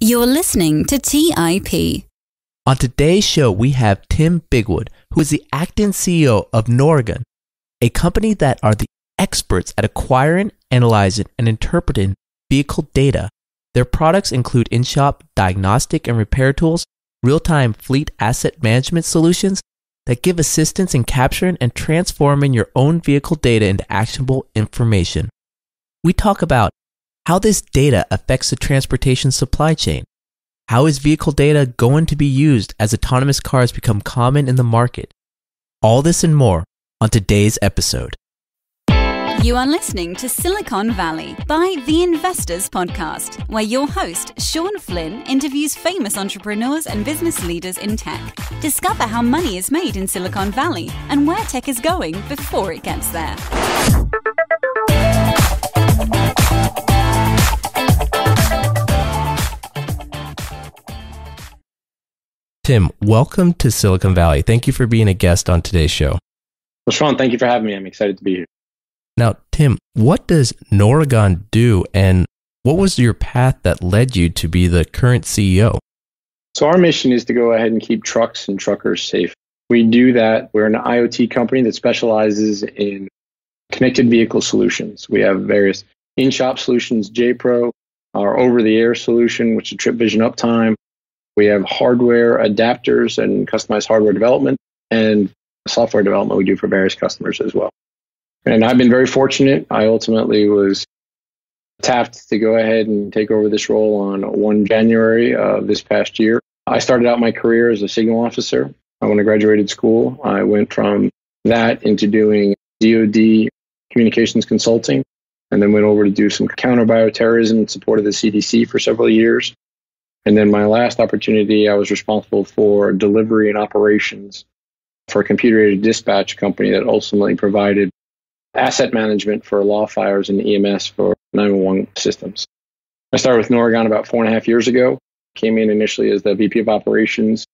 You're listening to TIP. On today's show, we have Tim Bigwood, who is the acting CEO of Noregon, a company that are the experts at acquiring, analyzing, and interpreting vehicle data. Their products include in-shop diagnostic and repair tools, real-time fleet asset management solutions that give assistance in capturing and transforming your own vehicle data into actionable information. We talk about how this data affects the transportation supply chain. How is vehicle data going to be used as autonomous cars become common in the market? All this and more on today's episode. You are listening to Silicon Valley by The Investor's Podcast, where your host, Sean Flynn, interviews famous entrepreneurs and business leaders in tech. Discover how money is made in Silicon Valley and where tech is going before it gets there. Tim, welcome to Silicon Valley. Thank you for being a guest on today's show. Well, Sean, thank you for having me. I'm excited to be here. Now, Tim, what does Noregon do, and what was your path that led you to be the current CEO? So our mission is to go ahead and keep trucks and truckers safe. We do that. We're an IoT company that specializes in connected vehicle solutions. We have various in-shop solutions, JPRO, our over-the-air solution, which is TripVision Uptime. We have hardware adapters and customized hardware development and software development we do for various customers as well. And I've been very fortunate. I ultimately was tapped to go ahead and take over this role on 1 January of this past year. I started out my career as a signal officer. When I graduated school, I went from that into doing DoD communications consulting, and then went over to do some counter-bioterrorism in support of the CDC for several years. And then my last opportunity, I was responsible for delivery and operations for a computer-aided dispatch company that ultimately provided asset management for law fires and EMS for 911 systems. I started with Noregon about 4.5 years ago, came in initially as the VP of operations,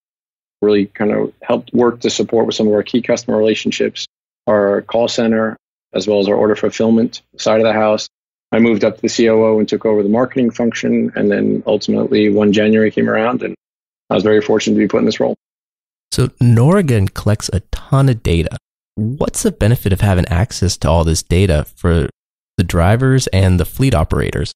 really kind of helped work to support with some of our key customer relationships, our call center, as well as our order fulfillment side of the house. I moved up to the COO and took over the marketing function, and then ultimately 1 January came around, and I was very fortunate to be put in this role. So Noregon collects a ton of data. What's the benefit of having access to all this data for the drivers and the fleet operators?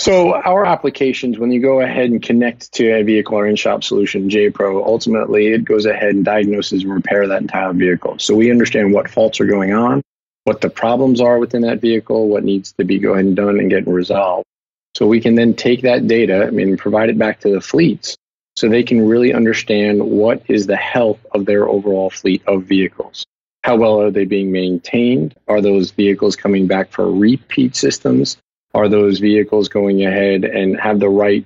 So our applications, when you go ahead and connect to a vehicle or in-shop solution, JPRO, ultimately it goes ahead and diagnoses and repairs that entire vehicle. So we understand what faults are going on, what the problems are within that vehicle, what needs to be go ahead and done and get resolved. So we can then take that data and provide it back to the fleets so they can really understand what is the health of their overall fleet of vehicles. How well are they being maintained? Are those vehicles coming back for repeat systems? Are those vehicles going ahead and have the right,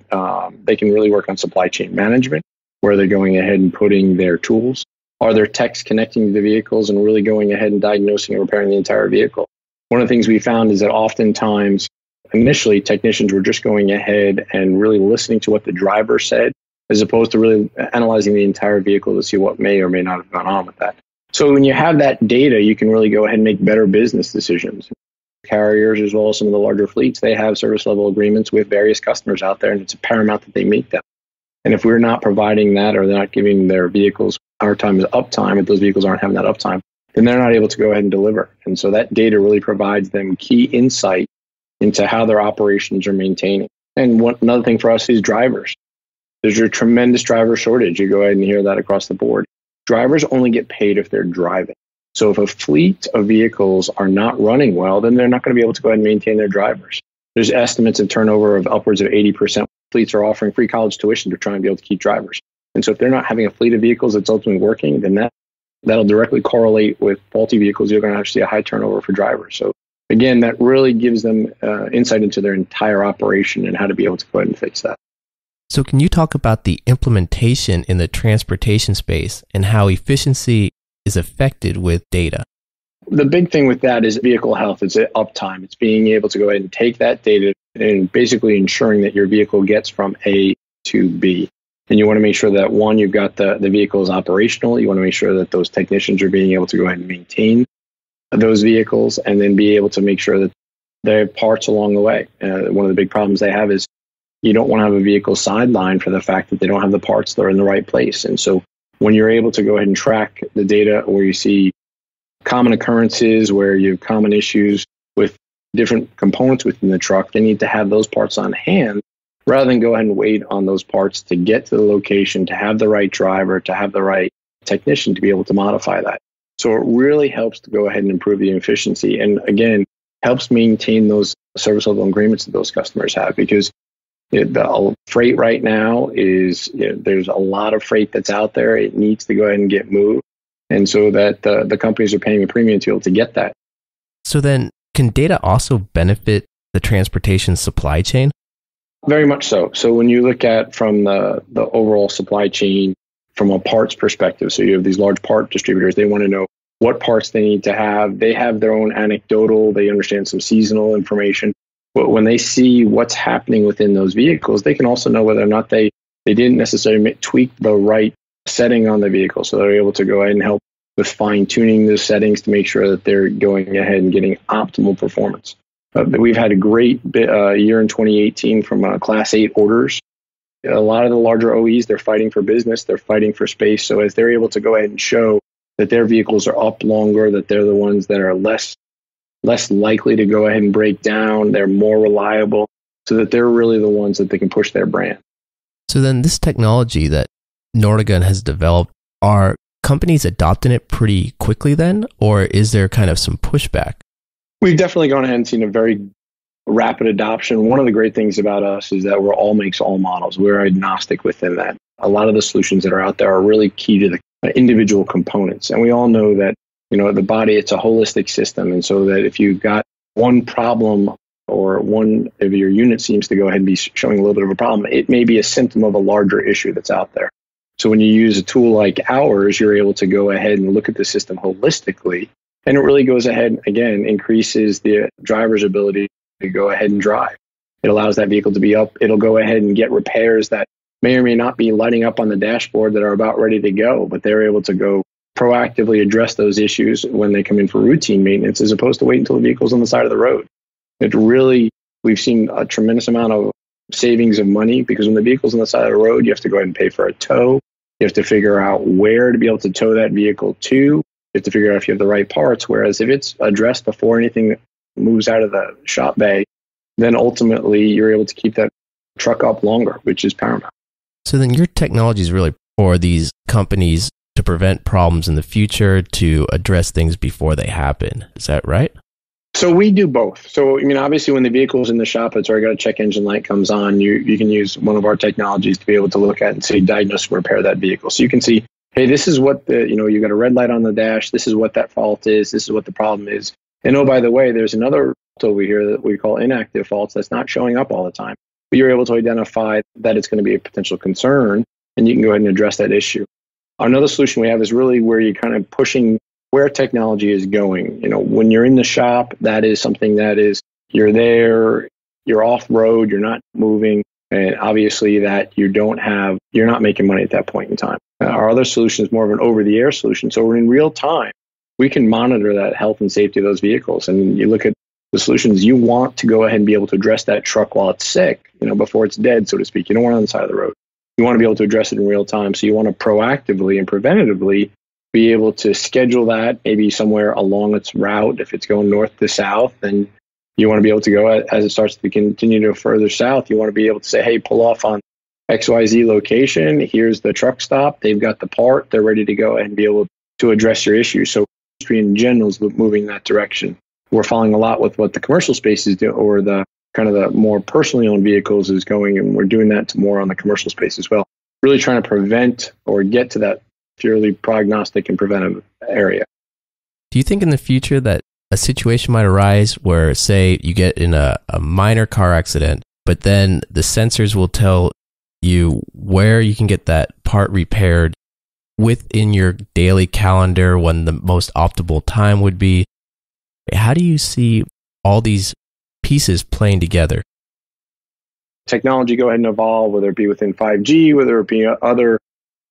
they can really work on supply chain management, where they're going ahead and putting their tools. Are there techs connecting to the vehicles and really going ahead and diagnosing and repairing the entire vehicle? One of the things we found is that oftentimes, initially, technicians were just going ahead and really listening to what the driver said, as opposed to really analyzing the entire vehicle to see what may or may not have gone on with that. So when you have that data, you can really go ahead and make better business decisions. Carriers, as well as some of the larger fleets, they have service level agreements with various customers out there, and it's paramount that they meet them. And if we're not providing that, or they're not giving their vehicles our time is uptime, if those vehicles aren't having that uptime, then they're not able to go ahead and deliver. And so that data really provides them key insight into how their operations are maintaining. And another thing for us is drivers. There's a tremendous driver shortage. You go ahead and hear that across the board. Drivers only get paid if they're driving. So if a fleet of vehicles are not running well, then they're not going to be able to go ahead and maintain their drivers. There's estimates of turnover of upwards of 80%. Fleets are offering free college tuition to try and be able to keep drivers. And so if they're not having a fleet of vehicles that's ultimately working, then that'll directly correlate with faulty vehicles. You're going to have to see a high turnover for drivers. So again, that really gives them insight into their entire operation and how to be able to go ahead and fix that. So can you talk about the implementation in the transportation space and how efficiency is affected with data? The big thing with that is vehicle health. It's uptime. It's being able to go ahead and take that data and basically ensuring that your vehicle gets from A to B. And you want to make sure that, one, you've got the vehicle is operational. You want to make sure that those technicians are being able to go ahead and maintain those vehicles, and then be able to make sure that they have parts along the way. One of the big problems they have is you don't want to have a vehicle sidelined for the fact that they don't have the parts that are in the right place. And so when you're able to go ahead and track the data, or you see common occurrences where you have common issues with different components within the truck, they need to have those parts on hand rather than go ahead and wait on those parts to get to the location, to have the right driver, to have the right technician to be able to modify that. So it really helps to go ahead and improve the efficiency. And again, helps maintain those service level agreements that those customers have, because the freight right now is, there's a lot of freight that's out there. It needs to go ahead and get moved. And so that the companies are paying a premium to be able to get that. So then can data also benefit the transportation supply chain? Very much so. So when you look at from the overall supply chain, from a parts perspective, so you have these large part distributors, they want to know what parts they need to have. They have their own anecdotal, they understand some seasonal information. But when they see what's happening within those vehicles, they can also know whether or not they didn't necessarily tweak the right setting on the vehicle. So they're able to go ahead and help with fine-tuning those settings to make sure that they're going ahead and getting optimal performance. We've had a great year in 2018 from Class 8 orders. A lot of the larger OEs, they're fighting for business, they're fighting for space. So as they're able to go ahead and show that their vehicles are up longer, that they're the ones that are less likely to go ahead and break down, they're more reliable, so that they're really the ones that they can push their brand. So then this technology that Noregon has developed, are companies adopting it pretty quickly then, or is there kind of some pushback? We've definitely gone ahead and seen a very rapid adoption. One of the great things about us is that we're all makes, all models. We're agnostic within that. A lot of the solutions that are out there are really key to the individual components. And we all know that, the body, it's a holistic system. And so that if you've got one problem or one of your units seems to go ahead and be showing a little bit of a problem, it may be a symptom of a larger issue that's out there. So when you use a tool like ours, you're able to go ahead and look at the system holistically. And it really goes ahead, again, increases the driver's ability to go ahead and drive. It allows that vehicle to be up. It'll go ahead and get repairs that may or may not be lighting up on the dashboard that are about ready to go, but they're able to go proactively address those issues when they come in for routine maintenance, as opposed to wait until the vehicle's on the side of the road. We've seen a tremendous amount of savings of money, because when the vehicle's on the side of the road, you have to go ahead and pay for a tow. You have to figure out where to be able to tow that vehicle to. You have to figure out if you have the right parts, whereas if it's addressed before anything moves out of the shop bay, then ultimately you're able to keep that truck up longer, which is paramount. So then your technology is really for these companies to prevent problems in the future, to address things before they happen. Is that right? So we do both. So, obviously when the vehicle's in the shop, it's already got a check engine light comes on, you can use one of our technologies to be able to look at and say, diagnose and repair that vehicle. So you can see, hey, this is what you got a red light on the dash. This is what that fault is. This is what the problem is. And oh, by the way, there's another fault over here that we call inactive faults that's not showing up all the time. But you're able to identify that it's going to be a potential concern, and you can go ahead and address that issue. Another solution we have is really where you're kind of pushing where technology is going. When you're in the shop, that is something that is, you're there, you're off road, you're not moving. And obviously that you're not making money at that point in time. Our other solution is more of an over-the-air solution. So we're in real time. We can monitor that health and safety of those vehicles. And you look at the solutions, you want to go ahead and be able to address that truck while it's sick, before it's dead, so to speak. You don't want it on the side of the road. You want to be able to address it in real time. So you want to proactively and preventatively be able to schedule that maybe somewhere along its route. If it's going north to south, then you want to be able to go as it starts to continue to further south. You want to be able to say, hey, pull off on XYZ location. Here's the truck stop. They've got the part. They're ready to go and be able to address your issue. So industry in general is moving that direction. We're following a lot with what the commercial spaces do, or the kind of the more personally owned vehicles is going. And we're doing that more on the commercial space as well. Really trying to prevent or get to that purely prognostic and preventive area. Do you think in the future that a situation might arise where, say, you get in a minor car accident, but then the sensors will tell you where you can get that part repaired within your daily calendar, when the most optimal time would be? How do you see all these pieces playing together? Technology go ahead and evolve, whether it be within 5G, whether it be other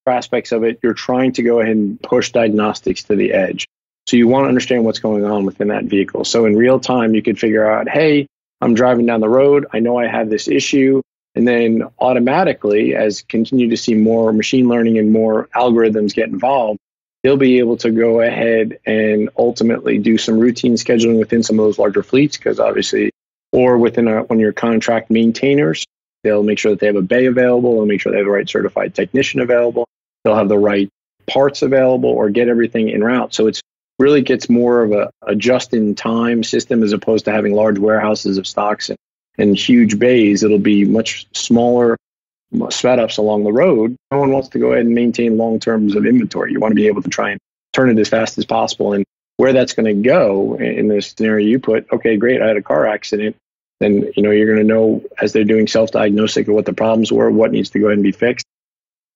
aspects of it. You're trying to go ahead and push diagnostics to the edge. So you want to understand what's going on within that vehicle. So in real time, you could figure out, hey, I'm driving down the road. I know I have this issue. And then automatically, as continue to see more machine learning and more algorithms get involved, they'll be able to go ahead and ultimately do some routine scheduling within some of those larger fleets, because obviously, or within one of your contract maintainers, they'll make sure that they have a bay available, they'll make sure they have the right certified technician available, they'll have the right parts available, or get everything en route. So it's really gets more of a just-in-time system as opposed to having large warehouses of stocks and huge bays. It'll be much smaller setups along the road. No one wants to go ahead and maintain long terms of inventory. You want to be able to try and turn it as fast as possible. And where that's going to go in the scenario you put, okay, great, I had a car accident. Then you're going to know as they're doing self-diagnostic of what the problems were, what needs to go ahead and be fixed.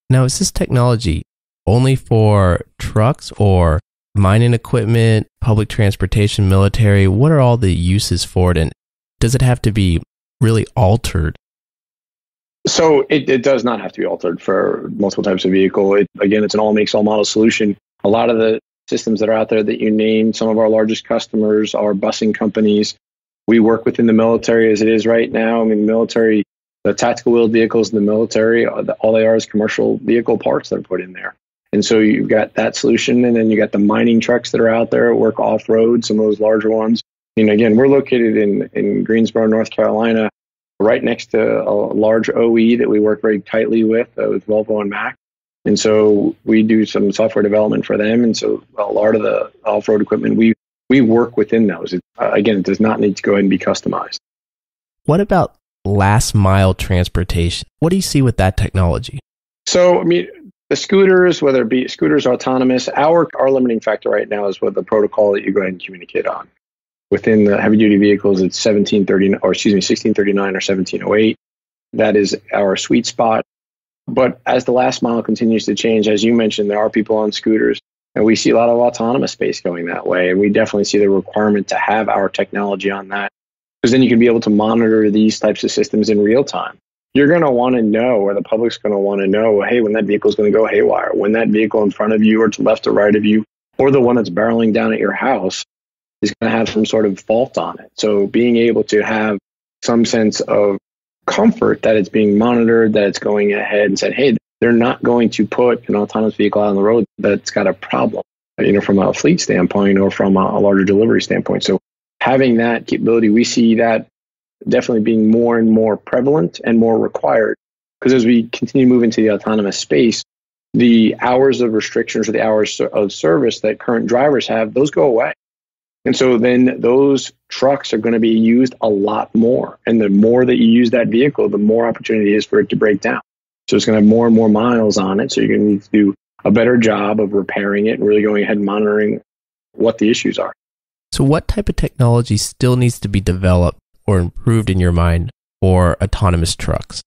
Now, is this technology only for trucks or mining equipment, public transportation, military? What are all the uses for it? And does it have to be really altered? So it does not have to be altered for multiple types of vehicle. Again, it's an all makes all model solution. A lot of the systems that are out there that you named, some of our largest customers are busing companies. We work within the military as it is right now. I mean, military, the tactical wheeled vehicles in the military, all they are is commercial vehicle parts that are put in there. And so you've got that solution, and then you got the mining trucks that are out there work off road, some of those larger ones. And again, we're located in Greensboro, North Carolina, right next to a large OE that we work very tightly with Volvo and Mac. And so we do some software development for them. And so a lot of the off-road equipment, we work within those. Again, it does not need to go ahead and be customized. What about last mile transportation? What do you see with that technology? So, I mean, the scooters, whether it be scooters autonomous, our limiting factor right now is with the protocol that you go ahead and communicate on. Within the heavy-duty vehicles, it's 1639 or 1708. That is our sweet spot. But as the last mile continues to change, as you mentioned, there are people on scooters, and we see a lot of autonomous space going that way. And we definitely see the requirement to have our technology on that, because then you can be able to monitor these types of systems in real time. You're going to want to know, or the public's going to want to know, hey, when that vehicle is going to go haywire, when that vehicle in front of you or to left or right of you, or the one that's barreling down at your house, is going to have some sort of fault on it. So being able to have some sense of comfort that it's being monitored, that it's going ahead and said, hey, they're not going to put an autonomous vehicle out on the road that's got a problem, from a fleet standpoint or from a larger delivery standpoint. So having that capability, we see that definitely being more and more prevalent and more required, because as we continue to move into the autonomous space, the hours of restrictions or the hours of service that current drivers have, those go away. And so then those trucks are going to be used a lot more. And the more that you use that vehicle, the more opportunity it is for it to break down. So it's going to have more and more miles on it. So you're going to need to do a better job of repairing it and really going ahead and monitoring what the issues are. So what type of technology still needs to be developed or improved in your mind for autonomous trucks?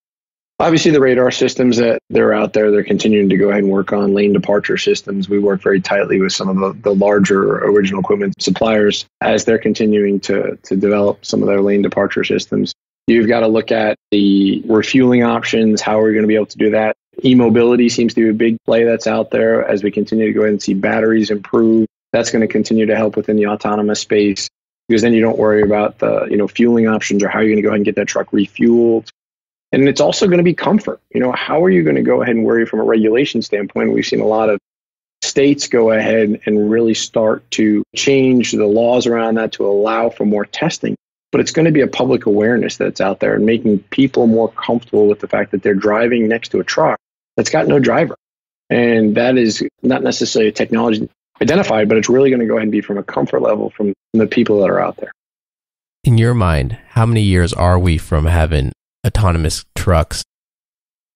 Obviously, the radar systems that they're out there, they're continuing to go ahead and work on lane departure systems. We work very tightly with some of the larger original equipment suppliers as they're continuing to develop some of their lane departure systems. You've got to look at the refueling options. How are we going to be able to do that? E-mobility seems to be a big play that's out there as we continue to go ahead and see batteries improve. That's going to continue to help within the autonomous space, because then you don't worry about the fueling options or how you're going to go ahead and get that truck refueled. And it's also going to be comfort. How are you going to go ahead and worry from a regulation standpoint? We've seen a lot of states go ahead and really start to change the laws around that to allow for more testing. But it's going to be a public awareness that's out there and making people more comfortable with the fact that they're driving next to a truck that's got no driver. And that is not necessarily a technology identified, but it's really going to go ahead and be from a comfort level from the people that are out there. In your mind, how many years are we from having autonomous trucks?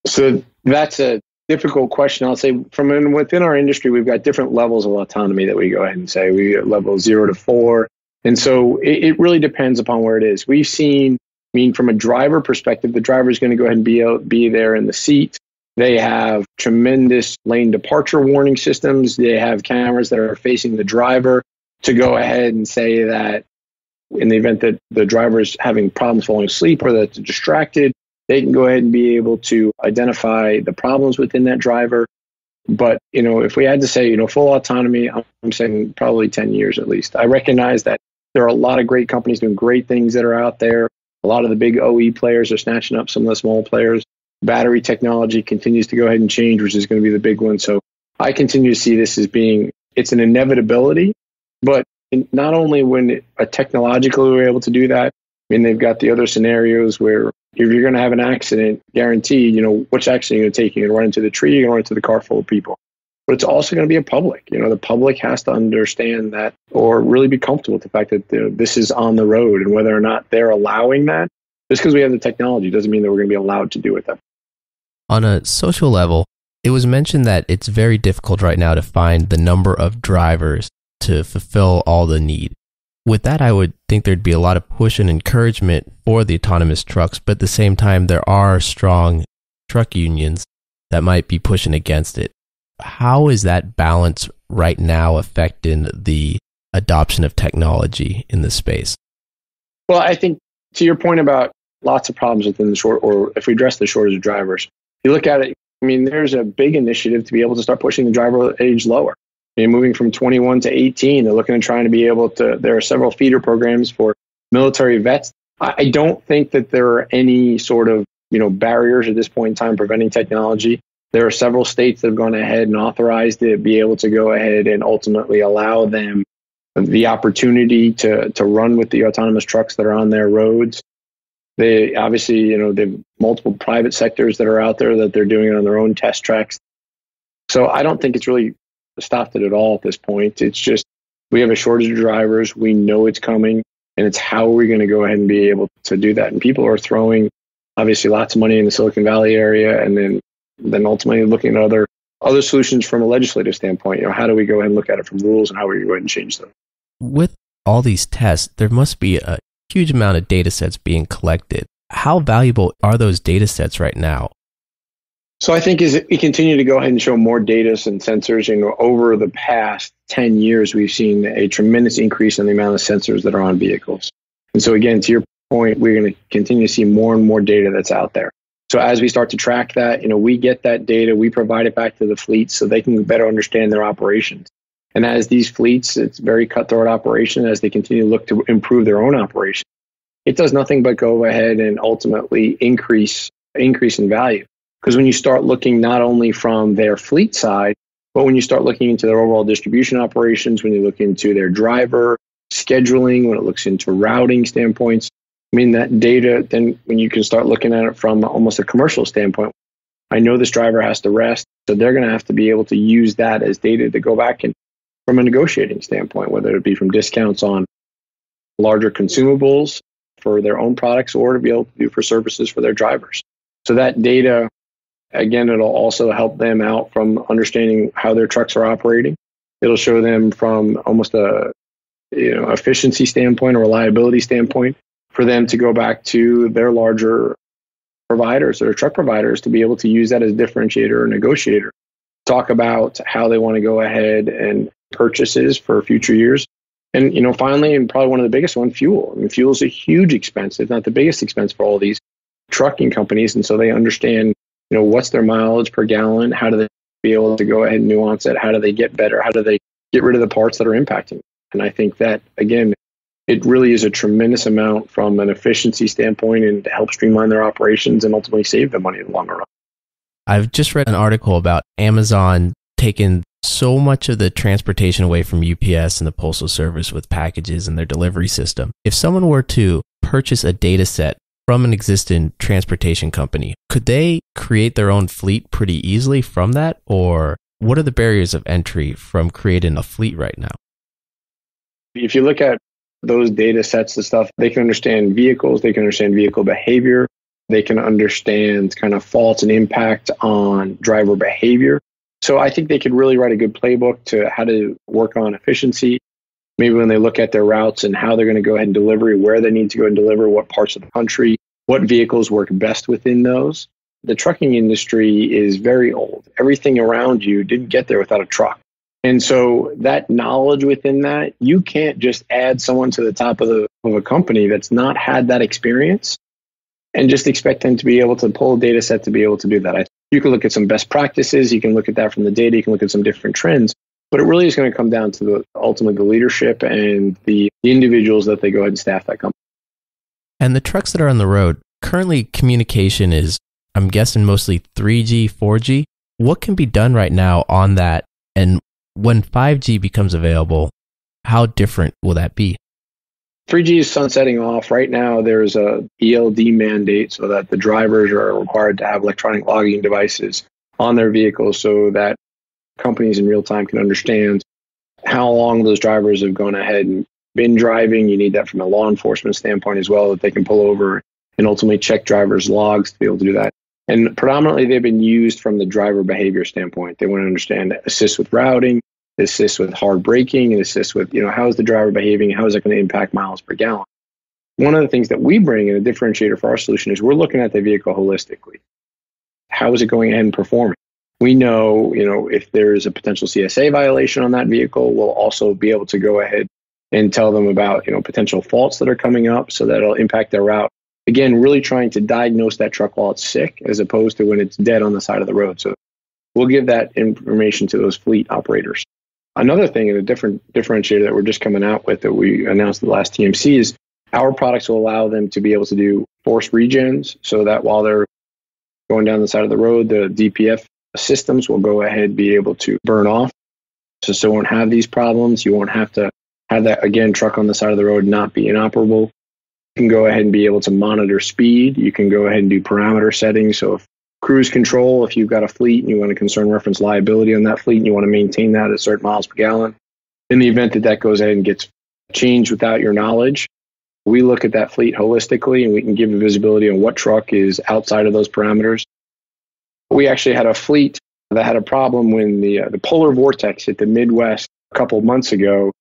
So that's a difficult question. I'll say from within our industry, we've got different levels of autonomy that we go ahead and say. We have level 0 to 4. And so it really depends upon where it is. We've seen, from a driver perspective, the driver is going to go ahead and be there in the seat. They have tremendous lane departure warning systems. They have cameras that are facing the driver to go ahead and say that in the event that the driver is having problems falling asleep or that's distracted, they can go ahead and be able to identify the problems within that driver. But, if we had to say, full autonomy, I'm saying probably 10 years at least. I recognize that there are a lot of great companies doing great things that are out there. A lot of the big OE players are snatching up some of the small players. Battery technology continues to go ahead and change, which is going to be the big one. So I continue to see this as being, it's an inevitability, but not only when a technologically we're able to do that, I mean, they've got the other scenarios where if you're going to have an accident, guaranteed, which action you're going to take? You're going to run into the tree, you're going to run into the car full of people. But it's also going to be a public. The public has to understand that or really be comfortable with the fact that this is on the road, and whether or not they're allowing that, just because we have the technology doesn't mean that we're going to be allowed to do it. On a social level, it was mentioned that it's very difficult right now to find the number of drivers to fulfill all the need. With that, I would think there'd be a lot of push and encouragement for the autonomous trucks, but at the same time, there are strong truck unions that might be pushing against it. How is that balance right now affecting the adoption of technology in this space? Well, I think to your point about lots of problems within the short, or if we address the shortage of drivers, you look at it, I mean, there's a big initiative to be able to start pushing the driver age lower. Moving from 21 to 18, they're looking at trying to be able to, there are several feeder programs for military vets. I don't think that there are any sort of, barriers at this point in time preventing technology. There are several states that have gone ahead and authorized it, be able to go ahead and ultimately allow them the opportunity to run with the autonomous trucks that are on their roads. They obviously, they've multiple private sectors that are out there that they're doing it on their own test tracks. So I don't think it's really stopped it at all at this point. It's just, we have a shortage of drivers. We know it's coming, and it's how we're going to go ahead and be able to do that. And people are throwing, obviously, lots of money in the Silicon Valley area, and then ultimately looking at other solutions from a legislative standpoint. How do we go ahead and look at it from rules, and how we go ahead and change them? With all these tests, there must be a huge amount of data sets being collected. How valuable are those data sets right now? So I think as we continue to go ahead and show more data and sensors, over the past 10 years, we've seen a tremendous increase in the amount of sensors that are on vehicles. And so again, to your point, we're going to continue to see more and more data that's out there. So as we start to track that, we get that data, we provide it back to the fleets so they can better understand their operations. And as these fleets, it's very cutthroat operation, as they continue to look to improve their own operation, it does nothing but go ahead and ultimately increase in value. Because when you start looking not only from their fleet side, but when you start looking into their overall distribution operations, when you look into their driver scheduling, when it looks into routing standpoints, that data, then when you can start looking at it from almost a commercial standpoint, I know this driver has to rest, so they're going to have to be able to use that as data to go back and from a negotiating standpoint, whether it be from discounts on larger consumables for their own products or to be able to do for services for their drivers. So that data, again, it'll also help them out from understanding how their trucks are operating. It'll show them from almost a efficiency standpoint or reliability standpoint for them to go back to their larger providers or truck providers to be able to use that as a differentiator or negotiator. Talk about how they want to go ahead and purchases for future years. And finally, and probably one of the biggest one, fuel. Fuel is a huge expense, if not the biggest expense for all these trucking companies. And so they understand what's their mileage per gallon? How do they be able to go ahead and nuance it? How do they get better? How do they get rid of the parts that are impacting? And I think that, again, it really is a tremendous amount from an efficiency standpoint and to help streamline their operations and ultimately save them money in the longer run. I've just read an article about Amazon taking so much of the transportation away from UPS and the Postal Service with packages and their delivery system. If someone were to purchase a data set from an existing transportation company, could they create their own fleet pretty easily from that? Or what are the barriers of entry from creating a fleet right now? If you look at those data sets and stuff, they can understand vehicles, they can understand vehicle behavior, they can understand kind of faults and impact on driver behavior. So I think they could really write a good playbook to how to work on efficiency. Maybe when they look at their routes and how they're going to go ahead and deliver, where they need to go and deliver, what parts of the country, what vehicles work best within those. The trucking industry is very old. Everything around you didn't get there without a truck. And so that knowledge within that, you can't just add someone to the top of a company that's not had that experience and just expect them to be able to pull a data set to be able to do that. You can look at some best practices. You can look at that from the data. You can look at some different trends. But it really is going to come down to ultimately the leadership and the individuals that they go ahead and staff that company. And the trucks that are on the road, currently communication is, I'm guessing, mostly 3G, 4G. What can be done right now on that? And when 5G becomes available, how different will that be? 3G is sunsetting off. Right now, there's a ELD mandate so that the drivers are required to have electronic logging devices on their vehicles so that companies in real time can understand how long those drivers have gone ahead and been driving. You need that from a law enforcement standpoint as well, that they can pull over and ultimately check drivers' logs to be able to do that. And predominantly, they've been used from the driver behavior standpoint. They want to understand, assist with routing, assist with hard braking, and assist with, how is the driver behaving? How is that going to impact miles per gallon? One of the things that we bring and a differentiator for our solution is we're looking at the vehicle holistically. How is it going and performing? We know, if there is a potential CSA violation on that vehicle, we'll also be able to go ahead and tell them about, potential faults that are coming up so that it'll impact their route. Again, really trying to diagnose that truck while it's sick as opposed to when it's dead on the side of the road. So we'll give that information to those fleet operators. Another thing, and a different differentiator that we're just coming out with that we announced at the last TMC, is our products will allow them to be able to do force regens so that while they're going down the side of the road, the DPF systems will go ahead and be able to burn off. So won't have these problems. You won't have to have that, again, truck on the side of the road not be inoperable. You can go ahead and be able to monitor speed. You can go ahead and do parameter settings. So if cruise control, if you've got a fleet and you want to concern reference liability on that fleet and you want to maintain that at certain miles per gallon, in the event that goes ahead and gets changed without your knowledge, we look at that fleet holistically and we can give you visibility on what truck is outside of those parameters. We actually had a fleet that had a problem when the polar vortex hit the Midwest a couple months ago.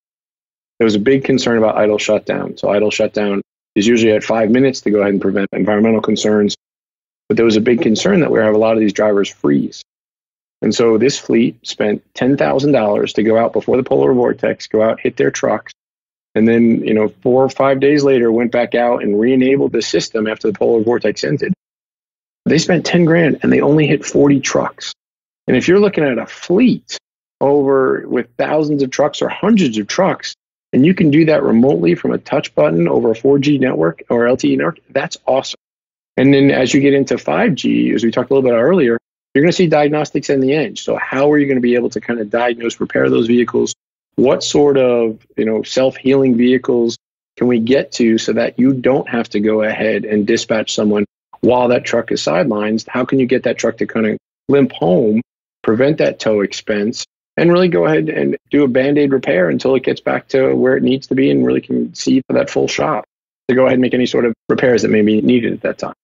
There was a big concern about idle shutdown. So idle shutdown is usually at 5 minutes to go ahead and prevent environmental concerns. But there was a big concern that we have a lot of these drivers freeze. And so this fleet spent $10,000 to go out before the polar vortex, go out, hit their trucks, and then 4 or 5 days later went back out and re-enabled the system after the polar vortex ended. They spent $10,000 and they only hit 40 trucks. And if you're looking at a fleet over with thousands of trucks or hundreds of trucks, and you can do that remotely from a touch button over a 4G network or LTE network, that's awesome. And then as you get into 5G, as we talked a little bit earlier, you're going to see diagnostics in the edge. So how are you going to be able to kind of diagnose, repair those vehicles? What sort of, self-healing vehicles can we get to so that you don't have to go ahead and dispatch someone while that truck is sidelined? How can you get that truck to kind of limp home, prevent that tow expense, and really go ahead and do a Band-Aid repair until it gets back to where it needs to be and really can see that full shop to go ahead and make any sort of repairs that may be needed at that time.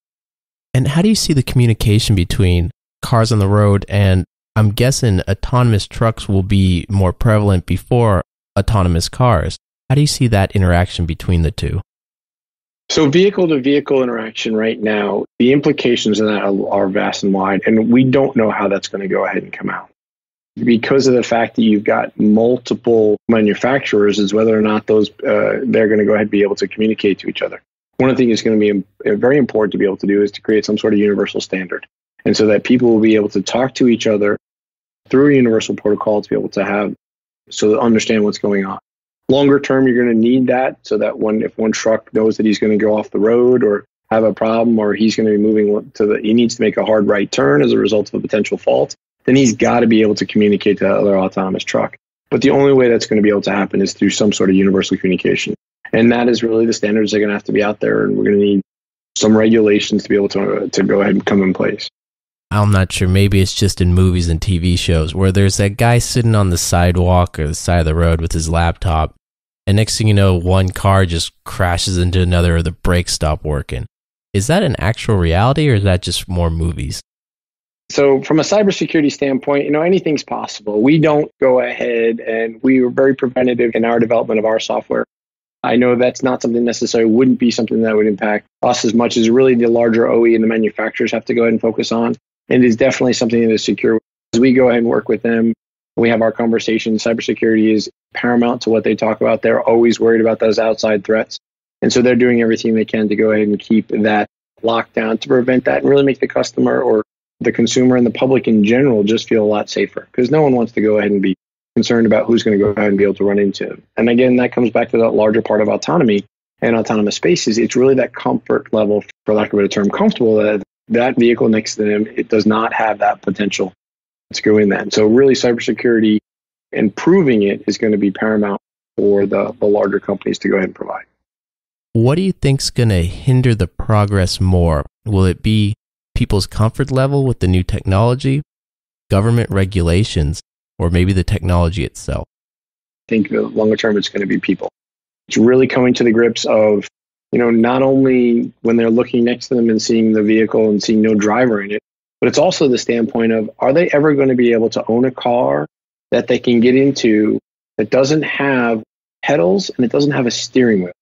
And how do you see the communication between cars on the road and, I'm guessing, autonomous trucks will be more prevalent before autonomous cars? How do you see that interaction between the two? So vehicle-to-vehicle interaction right now, the implications of that are vast and wide, and we don't know how that's going to go ahead and come out. Because of the fact that you've got multiple manufacturers, is whether or not those they're going to go ahead and be able to communicate to each other. One of the things that's going to be very important to be able to do is to create some sort of universal standard. And so that people will be able to talk to each other through a universal protocol to be able to have, so to understand what's going on. Longer term, you're going to need that so that if one truck knows that he's going to go off the road or have a problem, or he's going to be moving he needs to make a hard right turn as a result of a potential fault, then he's got to be able to communicate to that other autonomous truck. But the only way that's going to be able to happen is through some sort of universal communication. And that is really the standards that are going to have to be out there, and we're going to need some regulations to be able to go ahead and come in place. I'm not sure. Maybe it's just in movies and TV shows where there's that guy sitting on the sidewalk or the side of the road with his laptop, and next thing you know, one car just crashes into another or the brakes stop working. Is that an actual reality, or is that just more movies? So from a cybersecurity standpoint, anything's possible. We don't go ahead, and we were very preventative in our development of our software. I know that's not something necessary, wouldn't be something that would impact us as much as really the larger OE and the manufacturers have to go ahead and focus on. And it's definitely something that is secure. As we go ahead and work with them, we have our conversations. Cybersecurity is paramount to what they talk about. They're always worried about those outside threats. And so they're doing everything they can to go ahead and keep that locked down to prevent that and really make the customer or the consumer and the public in general just feel a lot safer, because no one wants to go ahead and be concerned about who's going to go ahead and be able to run into them. And again, that comes back to that larger part of autonomy and autonomous spaces, it's really that comfort level, for lack of a better term, comfortable, that that vehicle next to them, it does not have that potential to go in that. So really cybersecurity, improving it is going to be paramount for the larger companies to go ahead and provide. What do you think's going to hinder the progress more? Will it be people's comfort level with the new technology, government regulations, or maybe the technology itself? I think the longer term, it's going to be people. It's really coming to the grips of, you know, not only when they're looking next to them and seeing the vehicle and seeing no driver in it, but it's also the standpoint of, are they ever going to be able to own a car that they can get into that doesn't have pedals and it doesn't have a steering wheel?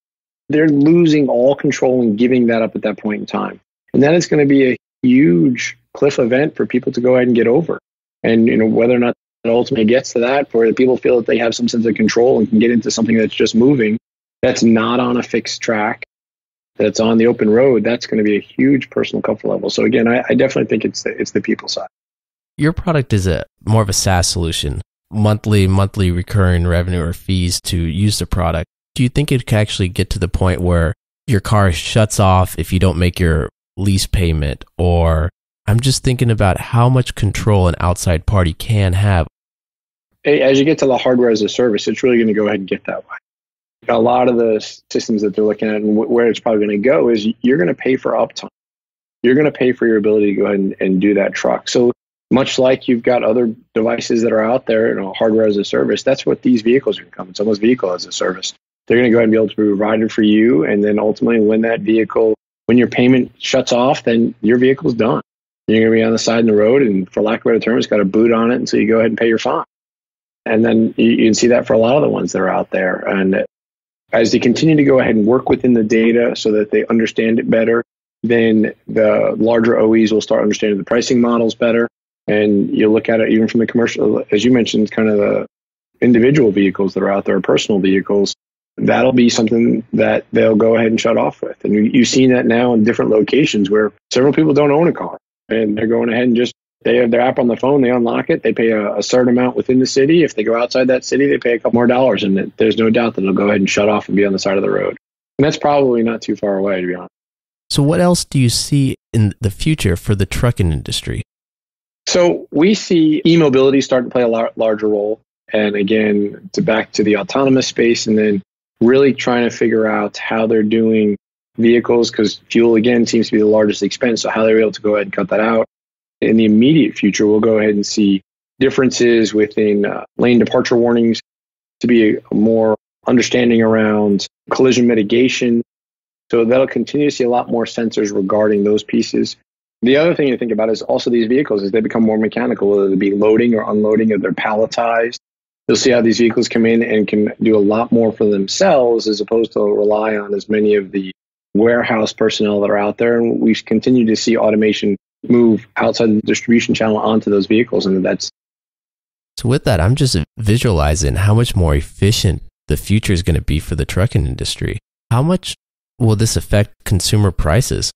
They're losing all control and giving that up at that point in time. And that is going to be a huge cliff event for people to go ahead and get over. And, you know, whether or not it ultimately gets to that, for the people feel that they have some sense of control and can get into something that's just moving, that's not on a fixed track, that's on the open road, that's going to be a huge personal comfort level. So again, I definitely think it's the people side. Your product is more of a SaaS solution, monthly recurring revenue or fees to use the product. Do you think it could actually get to the point where your car shuts off if you don't make your lease payment? Or I'm just thinking about how much control an outside party can have. As you get to the hardware as a service, it's really going to go ahead and get that way. A lot of the systems that they're looking at and where it's probably going to go is you're going to pay for uptime. You're going to pay for your ability to go ahead and do that truck. So much like you've got other devices that are out there, you know, hardware as a service, that's what these vehicles are going to come. It's almost vehicle as a service. They're going to go ahead and be able to provide it for you. And then ultimately, when that vehicle, when your payment shuts off, then your vehicle's done. You're going to be on the side of the road, and for lack of a better term, it's got a boot on it. And so you go ahead and pay your fine. And then you can see that for a lot of the ones that are out there. And as they continue to go ahead and work within the data so that they understand it better, then the larger OEs will start understanding the pricing models better. And you look at it even from the commercial, as you mentioned, kind of the individual vehicles that are out there, personal vehicles. That'll be something that they'll go ahead and shut off with. And you've seen that now in different locations where several people don't own a car. And they're going ahead and just, they have their app on the phone, they unlock it, they pay a certain amount within the city. If they go outside that city, they pay a couple more dollars. And there's no doubt that they'll go ahead and shut off and be on the side of the road. And that's probably not too far away, to be honest. So what else do you see in the future for the trucking industry? So we see e-mobility starting to play a larger role. And again, back to the autonomous space, and then really trying to figure out how they're doing vehicles, because fuel, again, seems to be the largest expense. So how they're able to go ahead and cut that out. In the immediate future, we'll go ahead and see differences within lane departure warnings, to be a more understanding around collision mitigation. So that'll continue to see a lot more sensors regarding those pieces. The other thing to think about is also these vehicles, as they become more mechanical, whether it be loading or unloading, or they're palletized. You'll see how these vehicles come in and can do a lot more for themselves as opposed to rely on as many of the warehouse personnel that are out there. And we continue to see automation move outside the distribution channel onto those vehicles. And that's. So with that, I'm just visualizing how much more efficient the future is going to be for the trucking industry. How much will this affect consumer prices?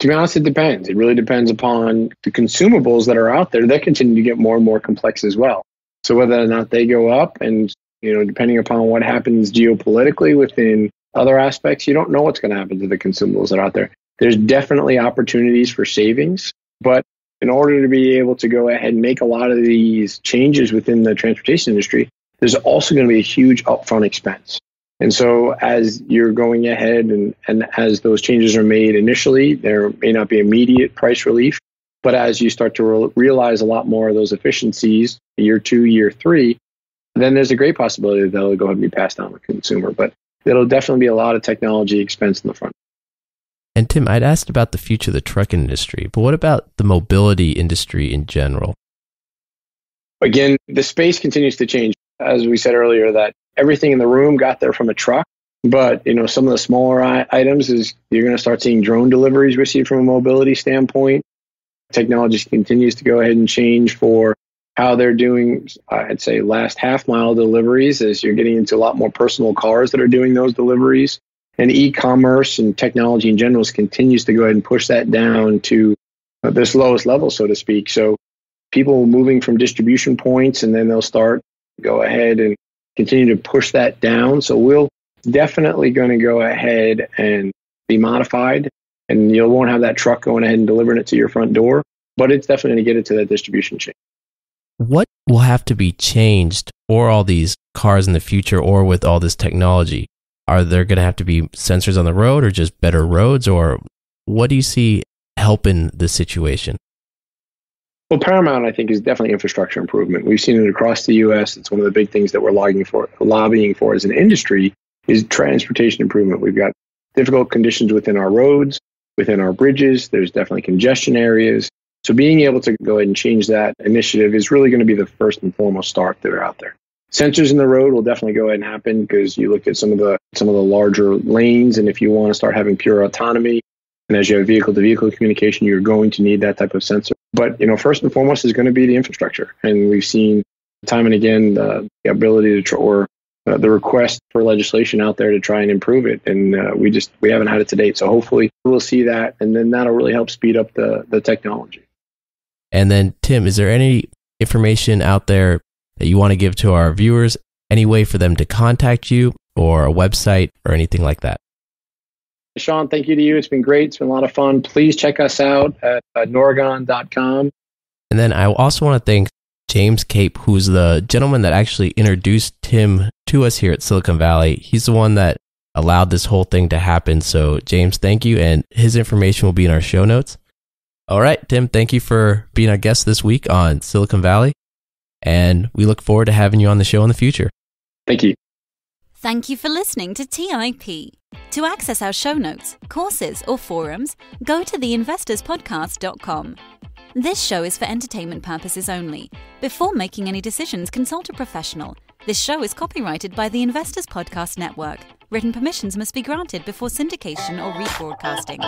To be honest, it depends. It really depends upon the consumables that are out there. They continue to get more and more complex as well. So whether or not they go up, and, you know, depending upon what happens geopolitically within other aspects, you don't know what's going to happen to the consumables that are out there. There's definitely opportunities for savings, but in order to be able to go ahead and make a lot of these changes within the transportation industry, there's also going to be a huge upfront expense. And so as you're going ahead and as those changes are made initially, there may not be immediate price relief. But as you start to realize a lot more of those efficiencies, year two, year three, then there's a great possibility that they'll go ahead and be passed on to the consumer. But there'll definitely be a lot of technology expense in the front. And Tim, I'd asked about the future of the truck industry, but what about the mobility industry in general? Again, the space continues to change. As we said earlier, that everything in the room got there from a truck. But, you know, some of the smaller items is you're going to start seeing drone deliveries received from a mobility standpoint. Technology continues to go ahead and change for how they're doing, I'd say, last half mile deliveries, as you're getting into a lot more personal cars that are doing those deliveries. And e-commerce and technology in general continues to go ahead and push that down to this lowest level, so to speak. So people moving from distribution points, and then they'll start go ahead and continue to push that down. So we'll definitely going to go ahead and be modified, and you won't have that truck going ahead and delivering it to your front door, but it's definitely going to get it to that distribution chain. What will have to be changed for all these cars in the future or with all this technology? Are there going to have to be sensors on the road or just better roads? Or what do you see helping the situation? Well, paramount, I think, is definitely infrastructure improvement. We've seen it across the U.S. It's one of the big things that we're lobbying for as an industry is transportation improvement. We've got difficult conditions within our roads, within our bridges. There's definitely congestion areas. So being able to go ahead and change that initiative is really going to be the first and foremost start that are out there. Sensors in the road will definitely go ahead and happen because you look at some of the larger lanes, and if you want to start having pure autonomy, and as you have vehicle-to-vehicle communication, you're going to need that type of sensor. But first and foremost is going to be the infrastructure, and we've seen time and again the ability to the request for legislation out there to try and improve it, and we haven't had it to date. So hopefully we'll see that, and then that'll really help speed up the technology. And then, Tim, is there any information out there that you want to give to our viewers? Any way for them to contact you or a website or anything like that? Sean, thank you to you. It's been great. It's been a lot of fun. Please check us out at noregon.com. And then I also want to thank James Cape, who's the gentleman that actually introduced Tim to us here at Silicon Valley. He's the one that allowed this whole thing to happen. So, James, thank you. And his information will be in our show notes. All right, Tim, thank you for being our guest this week on Silicon Valley, and we look forward to having you on the show in the future. Thank you. Thank you for listening to TIP. To access our show notes, courses, or forums, go to theinvestorspodcast.com. This show is for entertainment purposes only. Before making any decisions, consult a professional. This show is copyrighted by The Investors Podcast Network. Written permissions must be granted before syndication or rebroadcasting.